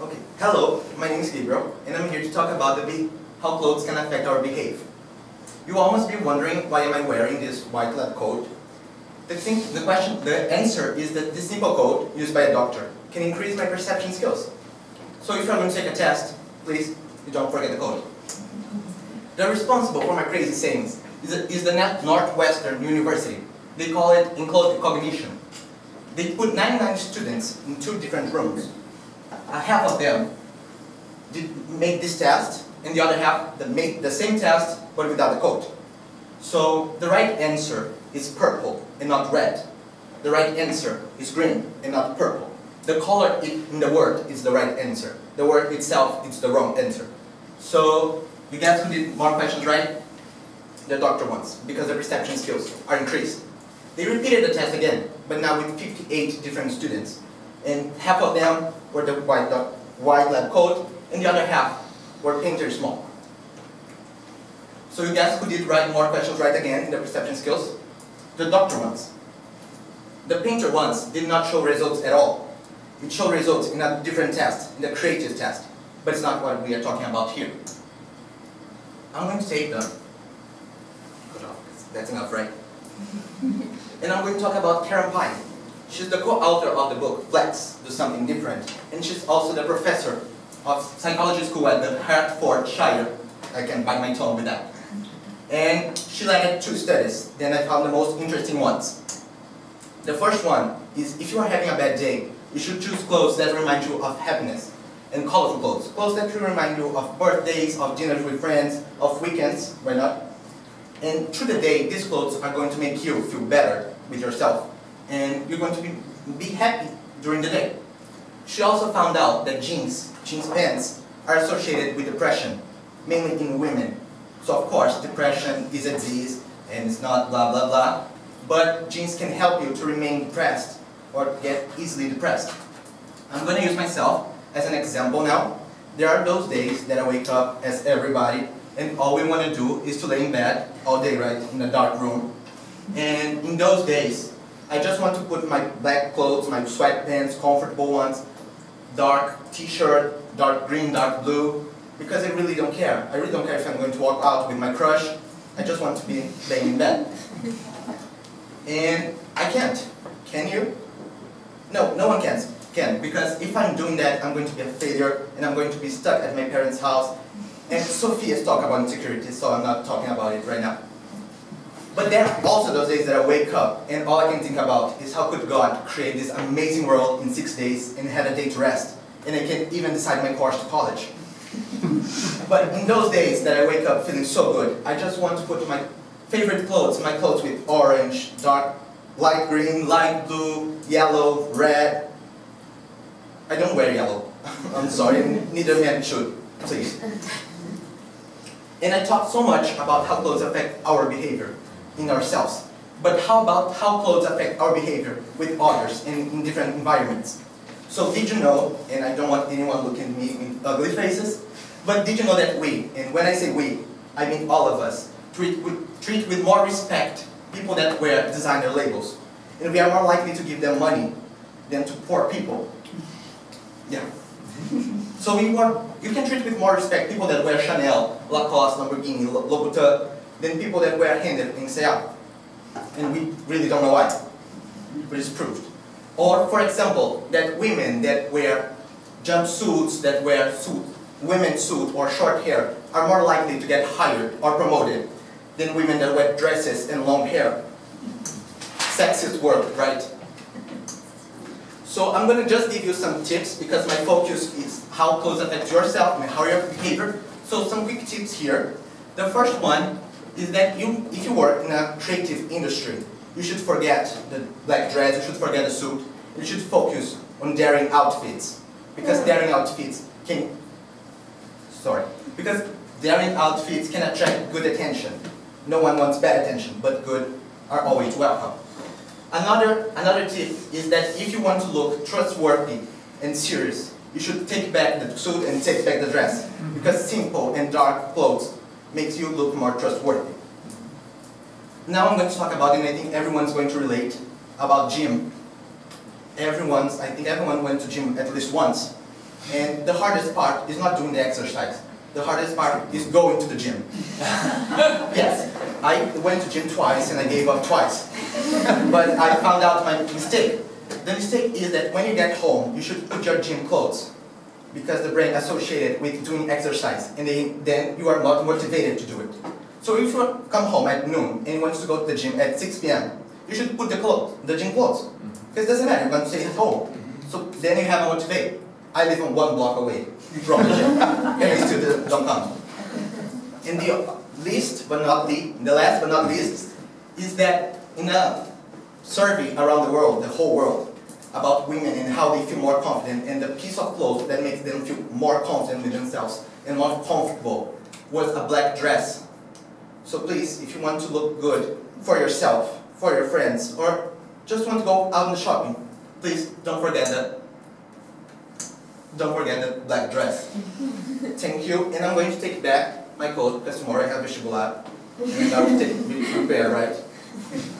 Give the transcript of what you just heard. Okay, hello, my name is Gabrhyel, and I'm here to talk about how clothes can affect our behavior. You all must be wondering, why am I wearing this white lab coat? The answer is that this simple coat, used by a doctor, can increase my perception skills. So if I'm going to take a test, please, don't forget the coat. The responsible for my crazy sayings is the Northwestern University. They call it enclosed cognition. They put 99 students in 2 different rooms. Half of them did make this test, and the other half that make the same test, but without the coat. So the right answer is purple and not red. The right answer is green and not purple. The color in the word is the right answer. The word itself is the wrong answer. So you guys who did more questions right? The doctor ones, because the perception skills are increased. They repeated the test again, but now with 58 different students. And half of them were the white lab coat, and the other half were painted small. So you guys who did write more questions right again in the perception skills? The doctor ones. The painter ones did not show results at all. It showed results in a different test, in the creative test, but it's not what we are talking about here. I'm going to take the cut off. That's enough, right? And I'm going to talk about Karen Pine. She's the co-author of the book Flex, Do Something Different, and she's also the professor of psychology school at the Hertfordshire. I can bite my tongue with that. And she landed 2 studies, then I found the most interesting ones. The first one is, if you are having a bad day, you should choose clothes that remind you of happiness, and colorful clothes. Clothes that remind you of birthdays, of dinners with friends, of weekends, why not? And through the day, these clothes are going to make you feel better with yourself, and you're going to be happy during the day. She also found out that jeans pants, are associated with depression, mainly in women. So of course, depression is a disease, and it's not blah blah blah, but jeans can help you to remain depressed, or get easily depressed. I'm going to use myself as an example now. There are those days that I wake up as everybody, and all we want to do is to lay in bed all day, right, in a dark room. And in those days, I just want to put my black clothes, my sweatpants, comfortable ones, dark t-shirt, dark green, dark blue, because I really don't care. I really don't care if I'm going to walk out with my crush. I just want to be laying in bed. And I can't. Can you? No, no one can, because if I'm doing that, I'm going to be a failure, and I'm going to be stuck at my parents' house. And Sophia's talk about insecurity, so I'm not talking about it right now. But there are also those days that I wake up, and all I can think about is how could God create this amazing world in 6 days and had a day to rest, and I can't even decide my course to college. But in those days that I wake up feeling so good, I just want to put my favorite clothes, my clothes with orange, dark, light green, light blue, yellow, red. I don't wear yellow. I'm sorry, neither man should, please. And I talked so much about how clothes affect our behavior in ourselves, but how about how clothes affect our behavior with others in different environments? So did you know, and I don't want anyone looking at me with ugly faces, but did you know that we, and when I say we, I mean all of us, treat with more respect people that wear designer labels, and we are more likely to give them money than to poor people. Yeah. So you can treat with more respect people that wear Chanel, Lacoste, Lamborghini, Louboutin, than people that wear handed things out. And we really don't know why, but it's proved. Or, for example, that women that wear jumpsuits, that wear women's suit or short hair are more likely to get hired or promoted than women that wear dresses and long hair. Sexist world, right? So I'm going to just give you some tips, because my focus is how clothes affect yourself and how your behavior. So some quick tips here. The first one is that if you work in a creative industry, you should forget the black dress, you should forget the suit, you should focus on daring outfits. Because daring outfits can attract good attention. No one wants bad attention, but good are always welcome. Another tip is that if you want to look trustworthy and serious, you should take back the suit and take back the dress, because simple and dark clothes makes you look more trustworthy. Now I'm going to talk about, and I think everyone's going to relate, about gym. I think everyone went to gym at least once. And the hardest part is not doing the exercise. The hardest part is going to the gym. Yes, I went to gym twice and I gave up twice. But I found out my mistake. The mistake is that when you get home, you should put your gym clothes, because the brain associated with doing exercise, and then you are not motivated to do it. So if you come home at noon and you want to go to the gym at 6 p.m, you should put the gym clothes, because it doesn't matter, you're going to stay at home. So then you have a motivate. I live on one block away from the gym, and these students don't come. And the last but not least, is that in a survey around the world, the whole world, about women and how they feel more confident, and the piece of clothes that makes them feel more confident with themselves and more comfortable was a black dress. So please, if you want to look good for yourself, for your friends, or just want to go out on the shopping, please don't forget the black dress. Thank you, and I'm going to take back my coat because tomorrow I have a shibboleth. And I have to prepare, right?